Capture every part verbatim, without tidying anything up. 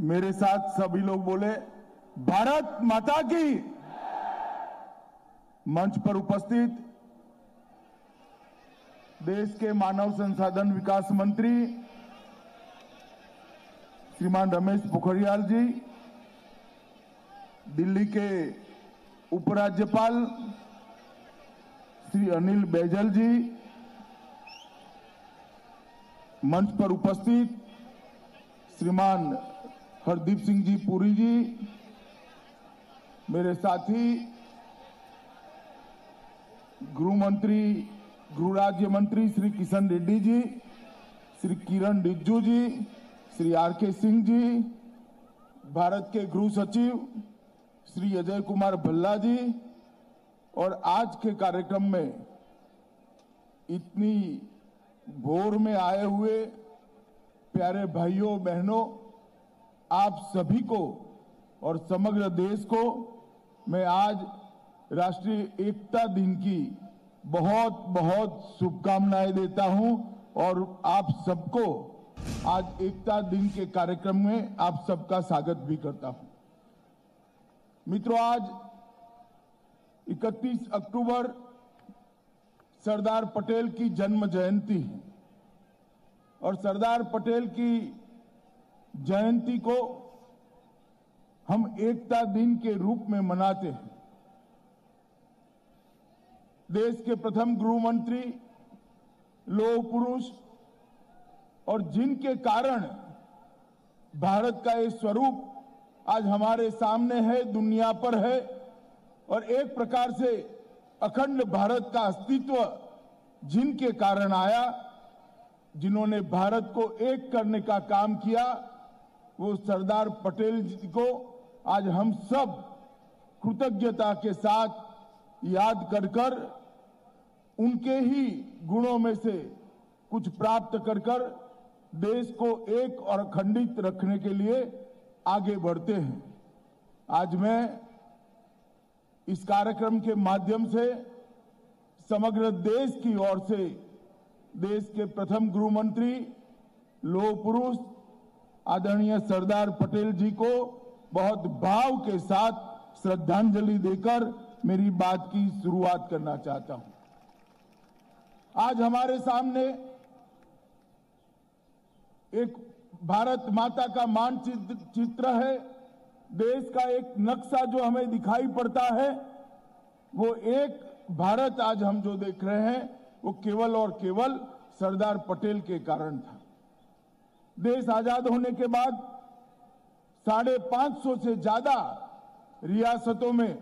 मेरे साथ सभी लोग बोले भारत माता की। मंच पर उपस्थित देश के मानव संसाधन विकास मंत्री श्रीमान रमेश पोखरियाल जी, दिल्ली के उपराज्यपाल श्री अनिल बैजल जी, मंच पर उपस्थित श्रीमान हरदीप सिंह जी पुरी जी, मेरे साथी गृह मंत्री गृह राज्य मंत्री श्री किशन रेड्डी जी, श्री किरण रिजिजू जी, श्री आर के सिंह जी, भारत के गृह सचिव श्री अजय कुमार भल्ला जी, और आज के कार्यक्रम में इतनी भोर में आए हुए प्यारे भाइयों बहनों, आप सभी को और समग्र देश को मैं आज राष्ट्रीय एकता दिन की बहुत बहुत शुभकामनाएं देता हूं। और आप सबको आज एकता दिन के कार्यक्रम में आप सबका स्वागत भी करता हूं। मित्रों, आज इकतीस अक्टूबर सरदार पटेल की जन्म जयंती है और सरदार पटेल की जयंती को हम एकता दिन के रूप में मनाते हैं। देश के प्रथम गृह मंत्री, लौह पुरुष, और जिनके कारण भारत का ये स्वरूप आज हमारे सामने है, दुनिया पर है, और एक प्रकार से अखंड भारत का अस्तित्व जिनके कारण आया, जिन्होंने भारत को एक करने का काम किया, वो सरदार पटेल जी को आज हम सब कृतज्ञता के साथ याद कर कर उनके ही गुणों में से कुछ प्राप्त कर कर देश को एक और अखंडित रखने के लिए आगे बढ़ते हैं। आज मैं इस कार्यक्रम के माध्यम से समग्र देश की ओर से देश के प्रथम गृह मंत्री, लौह पुरुष आदरणीय सरदार पटेल जी को बहुत भाव के साथ श्रद्धांजलि देकर मेरी बात की शुरुआत करना चाहता हूं। आज हमारे सामने एक भारत माता का मानचित्र है, देश का एक नक्शा जो हमें दिखाई पड़ता है, वो एक भारत आज हम जो देख रहे हैं वो केवल और केवल सरदार पटेल के कारण था। देश आजाद होने के बाद साढ़े पांच सौ से ज्यादा रियासतों में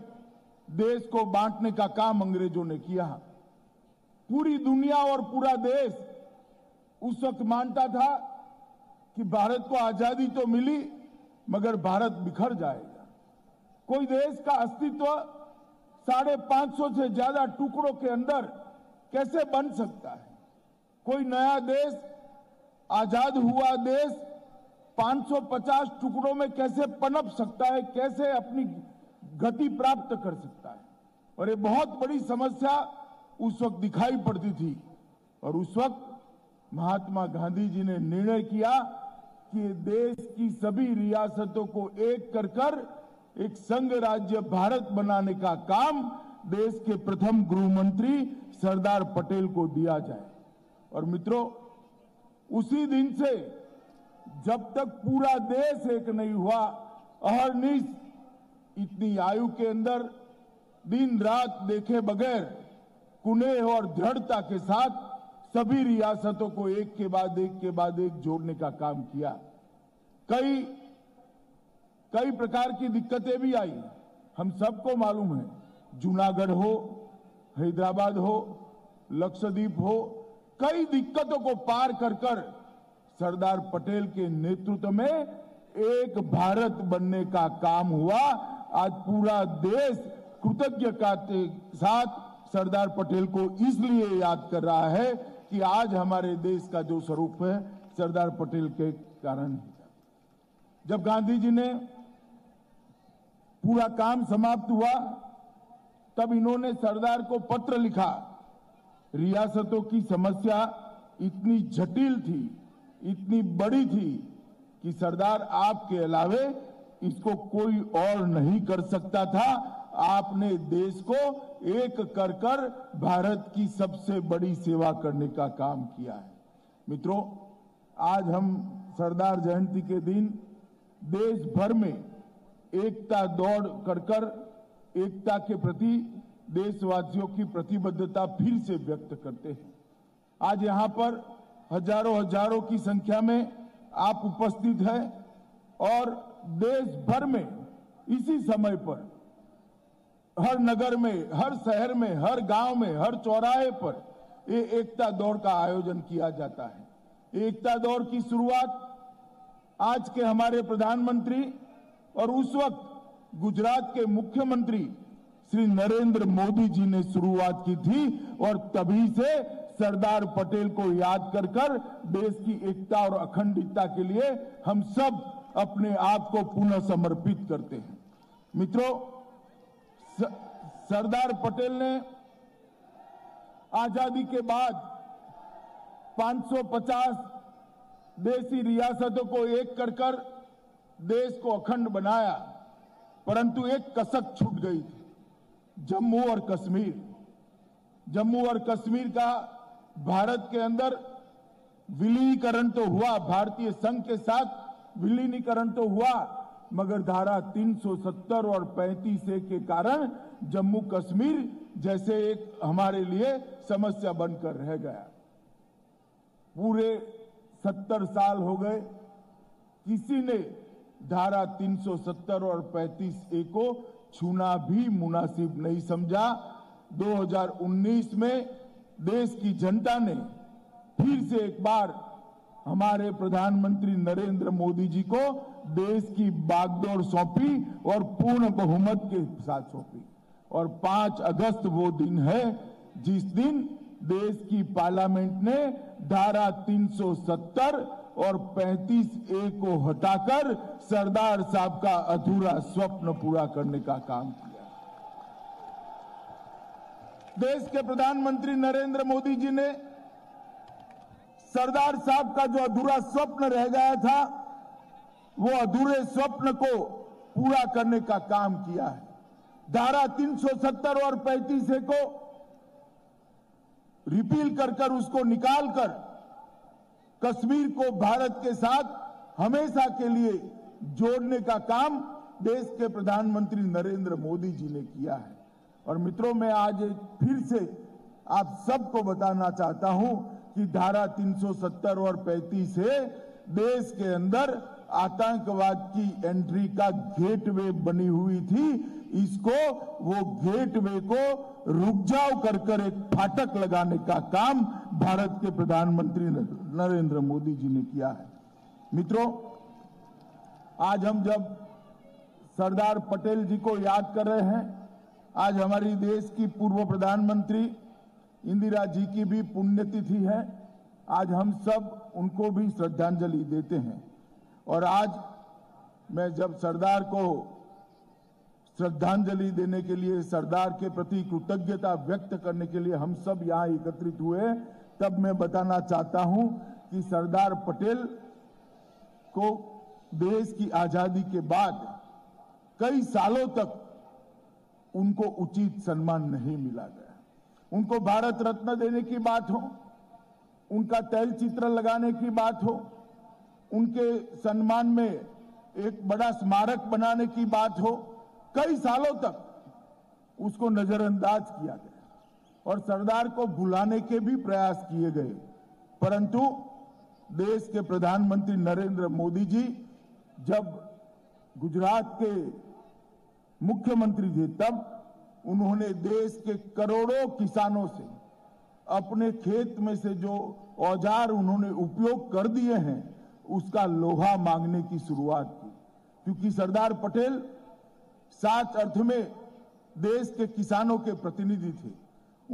देश को बांटने का काम अंग्रेजों ने किया। पूरी दुनिया और पूरा देश उस वक्त मानता था कि भारत को आजादी तो मिली मगर भारत बिखर जाएगा। कोई देश का अस्तित्व साढ़े पांच सौ से ज्यादा टुकड़ों के अंदर कैसे बन सकता है? कोई नया देश, आजाद हुआ देश पांच सौ पचास टुकड़ों में कैसे पनप सकता है, कैसे अपनी गति प्राप्त कर सकता है? और ये बहुत बड़ी समस्या उस वक्त दिखाई पड़ती थी। और उस वक्त महात्मा गांधी जी ने निर्णय किया कि देश की सभी रियासतों को एक कर कर एक संघ राज्य भारत बनाने का काम देश के प्रथम गृह मंत्री सरदार पटेल को दिया जाए। और मित्रों, उसी दिन से जब तक पूरा देश एक नहीं हुआ, अहर्निश इतनी आयु के अंदर दिन रात देखे बगैर कुनेह और दृढ़ता के साथ सभी रियासतों को एक के बाद एक के बाद एक जोड़ने का काम किया। कई कई प्रकार की दिक्कतें भी आई, हम सबको मालूम है। जूनागढ़ हो, हैदराबाद हो, लक्षद्वीप हो, कई दिक्कतों को पार कर कर सरदार पटेल के नेतृत्व में एक भारत बनने का काम हुआ। आज पूरा देश कृतज्ञता के साथ सरदार पटेल को इसलिए याद कर रहा है कि आज हमारे देश का जो स्वरूप है सरदार पटेल के कारण ही था। जब गांधी जी ने पूरा काम समाप्त हुआ तब इन्होंने सरदार को पत्र लिखा। रियासतों की समस्या इतनी जटिल थी, इतनी बड़ी थी कि कि सरदार आपके अलावे इसको कोई और नहीं कर सकता था। आपने देश को एक कर कर भारत की सबसे बड़ी सेवा करने का काम किया है। मित्रों, आज हम सरदार जयंती के दिन देश भर में एकता दौड़ कर कर एकता के प्रति देशवासियों की प्रतिबद्धता फिर से व्यक्त करते हैं। आज यहाँ पर हजारों हजारों की संख्या में आप उपस्थित हैं और देश भर में इसी समय पर हर नगर में, हर शहर में, हर गांव में, हर चौराहे पर ये एकता दौड़ का आयोजन किया जाता है। एकता दौड़ की शुरुआत आज के हमारे प्रधानमंत्री और उस वक्त गुजरात के मुख्यमंत्री श्री नरेंद्र मोदी जी ने शुरुआत की थी और तभी से सरदार पटेल को याद कर कर देश की एकता और अखंडता के लिए हम सब अपने आप को पुनः समर्पित करते हैं। मित्रों, सरदार पटेल ने आजादी के बाद पाँच सौ पचास देशी रियासतों को एक कर कर देश को अखंड बनाया, परंतु एक कसक छूट गई थी, जम्मू और कश्मीर। जम्मू और कश्मीर का भारत के अंदर विलीनीकरण तो हुआ, भारतीय संघ के साथ विलीनीकरण तो हुआ, मगर धारा तीन सौ सत्तर और पैंतीस ए के कारण जम्मू कश्मीर जैसे एक हमारे लिए समस्या बनकर रह गया। पूरे सत्तर साल हो गए, किसी ने धारा तीन सौ सत्तर और पैंतीस ए को छूना भी मुनासिब नहीं समझा। दो हज़ार उन्नीस में देश की जनता ने फिर से एक बार हमारे प्रधानमंत्री नरेंद्र मोदी जी को देश की बागडोर सौंपी और पूर्ण बहुमत के साथ सौंपी और पाँच अगस्त वो दिन है जिस दिन देश की पार्लियामेंट ने धारा तीन सौ सत्तर और पैंतीस ए को हटाकर सरदार साहब का अधूरा स्वप्न पूरा करने का काम किया। देश के प्रधानमंत्री नरेंद्र मोदी जी ने सरदार साहब का जो अधूरा स्वप्न रह गया था वो अधूरे स्वप्न को पूरा करने का काम किया है। धारा तीन सौ सत्तर और पैंतीस ए को रिपील कर कर उसको निकाल कर कश्मीर को भारत के साथ हमेशा के लिए जोड़ने का काम देश के प्रधानमंत्री नरेंद्र मोदी जी ने किया है। और मित्रों, मैं आज फिर से आप सबको बताना चाहता हूं कि धारा तीन सौ सत्तर और पैंतीस ए देश के अंदर आतंकवाद की एंट्री का गेटवे बनी हुई थी। इसको, वो गेटवे को रुक जाओ कर कर एक फाटक लगाने का काम भारत के प्रधानमंत्री नरेंद्र मोदी जी ने किया है। मित्रों, आज हम जब सरदार पटेल जी को याद कर रहे हैं, आज हमारी देश की पूर्व प्रधानमंत्री इंदिरा जी की भी पुण्यतिथि है। आज हम सब उनको भी श्रद्धांजलि देते हैं और आज मैं जब सरदार को श्रद्धांजलि देने के लिए, सरदार के प्रति कृतज्ञता व्यक्त करने के लिए हम सब यहाँ एकत्रित हुए, तब मैं बताना चाहता हूँ कि सरदार पटेल को देश की आज़ादी के बाद कई सालों तक उनको उचित सम्मान नहीं मिला गया। उनको भारत रत्न देने की बात हो, उनका तैल चित्र लगाने की बात हो, उनके सम्मान में एक बड़ा स्मारक बनाने की बात हो, कई सालों तक उसको नजरअंदाज किया गया और सरदार को भुलाने के भी प्रयास किए गए, परंतु देश के प्रधानमंत्री नरेंद्र मोदी जी जब गुजरात के मुख्यमंत्री थे तब उन्होंने देश के करोड़ों किसानों से अपने खेत में से जो औजार उन्होंने उपयोग कर दिए हैं उसका लोहा मांगने की शुरुआत की, क्योंकि सरदार पटेल साच अर्थ में देश के किसानों के प्रतिनिधि थे।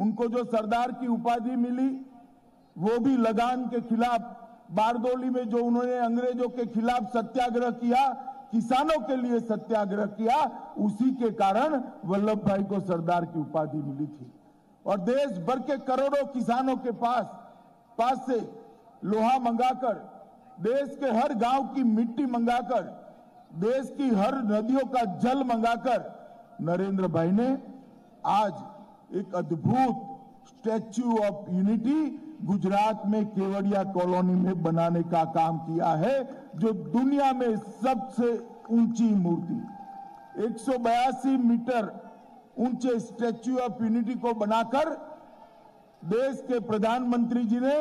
उनको जो सरदार की उपाधि मिली वो भी लगान के खिलाफ, बारदोली में जो उन्होंने अंग्रेजों के खिलाफ सत्याग्रह किया, किसानों के लिए सत्याग्रह किया, उसी के कारण वल्लभ भाई को सरदार की उपाधि मिली थी। और देश भर के करोड़ों किसानों के पास पास से लोहा मंगाकर देश के हर गांव की मिट्टी मंगाकर, देश की हर नदियों का जल मंगाकर नरेंद्र भाई ने आज एक अद्भुत स्टैचू ऑफ यूनिटी गुजरात में केवड़िया कॉलोनी में बनाने का काम किया है, जो दुनिया में सबसे ऊंची मूर्ति एक सौ बयासी मीटर ऊंचे स्टैच्यू ऑफ यूनिटी को बनाकर देश के प्रधानमंत्री जी ने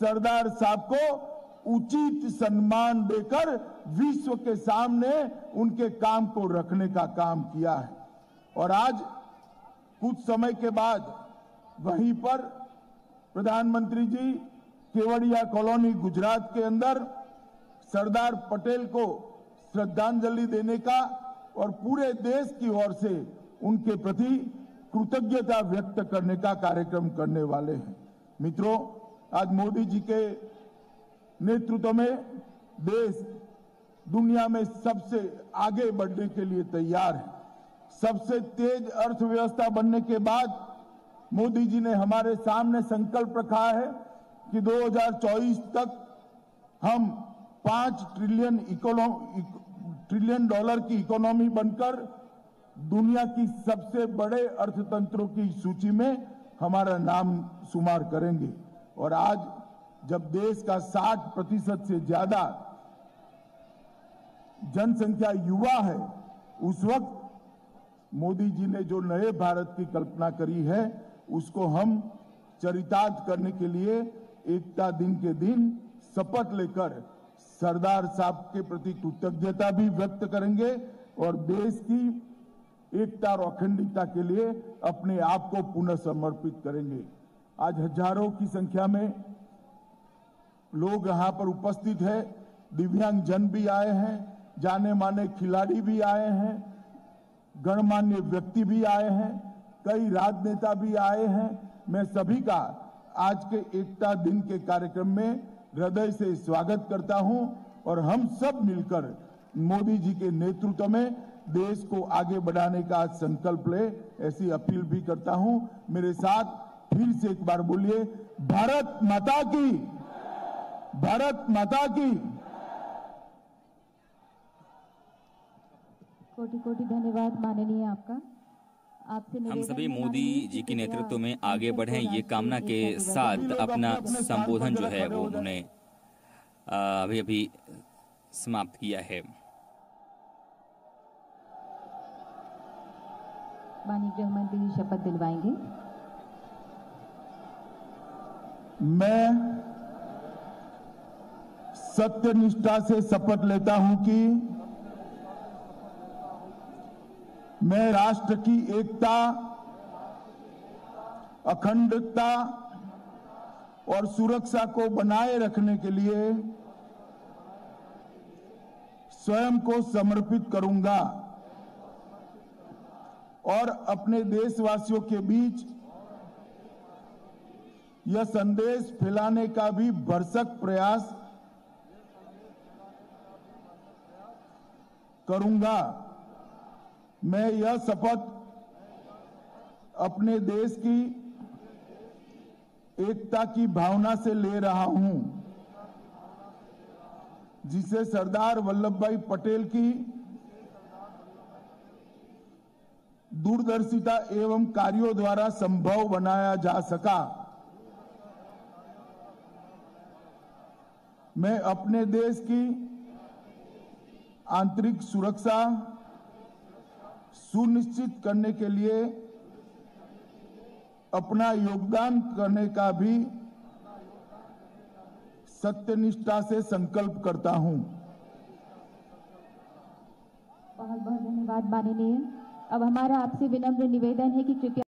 सरदार साहब को उचित सम्मान देकर विश्व के सामने उनके काम को रखने का काम किया है। और आज कुछ समय के बाद वहीं पर प्रधानमंत्री जी केवड़िया कॉलोनी गुजरात के अंदर सरदार पटेल को श्रद्धांजलि देने का और पूरे देश की ओर से उनके प्रति कृतज्ञता व्यक्त करने का कार्यक्रम करने वाले हैं। मित्रों, आज मोदी जी के नेतृत्व में देश दुनिया में सबसे आगे बढ़ने के लिए तैयार है। सबसे तेज अर्थव्यवस्था बनने के बाद मोदी जी ने हमारे सामने संकल्प रखा है कि दो हज़ार चौबीस तक हम पांच ट्रिलियन ट्रिलियन डॉलर की इकोनॉमी बनकर दुनिया की सबसे बड़े अर्थतंत्रों की सूची में हमारा नाम शुमार करेंगे। और आज जब देश का साठ प्रतिशत से ज्यादा जनसंख्या युवा है, उस वक्त मोदी जी ने जो नए भारत की कल्पना करी है उसको हम चरितार्थ करने के लिए एकता दिन के दिन शपथ लेकर सरदार साहब के प्रति कृतज्ञता भी व्यक्त करेंगे और देश की एकता और अखंडता के लिए अपने आप को पुनः समर्पित करेंगे। आज हजारों की संख्या में लोग यहाँ पर उपस्थित है, दिव्यांग जन भी आए हैं, जाने माने खिलाड़ी भी आए हैं, गणमान्य व्यक्ति भी आए हैं, कई राजनेता भी आए हैं। मैं सभी का आज के एकता दिन के कार्यक्रम में हृदय से स्वागत करता हूं और हम सब मिलकर मोदी जी के नेतृत्व में देश को आगे बढ़ाने का संकल्प ले, ऐसी अपील भी करता हूं। मेरे साथ फिर से एक बार बोलिए, भारत माता की, भारत माता की। कोटि कोटि धन्यवाद माननीय आपका। हम सभी मोदी जी के नेतृत्व में आगे बढ़ें, ये कामना के साथ अपना संबोधन जो है वो उन्होंने अभी अभी समाप्त किया है। माननीय गृह मंत्री शपथ दिलवाएंगे। मैं सत्यनिष्ठा से शपथ लेता हूं कि मैं राष्ट्र की एकता, अखंडता और सुरक्षा को बनाए रखने के लिए स्वयं को समर्पित करूंगा और अपने देशवासियों के बीच यह संदेश फैलाने का भी भरसक प्रयास करूंगा। मैं यह शपथ अपने देश की एकता की भावना से ले रहा हूं, जिसे सरदार वल्लभ भाई पटेल की दूरदर्शिता एवं कार्यों द्वारा संभव बनाया जा सका। मैं अपने देश की आंतरिक सुरक्षा सुनिश्चित करने के लिए अपना योगदान करने का भी सत्यनिष्ठा से संकल्प करता हूं। बहुत बहुत धन्यवाद माननीय। अब हमारा आपसे विनम्र निवेदन है कि कृपया